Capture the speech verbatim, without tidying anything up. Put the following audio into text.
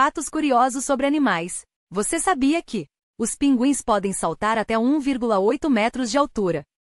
Fatos curiosos sobre animais. Você sabia que os pinguins podem saltar até um vírgula oito metros de altura,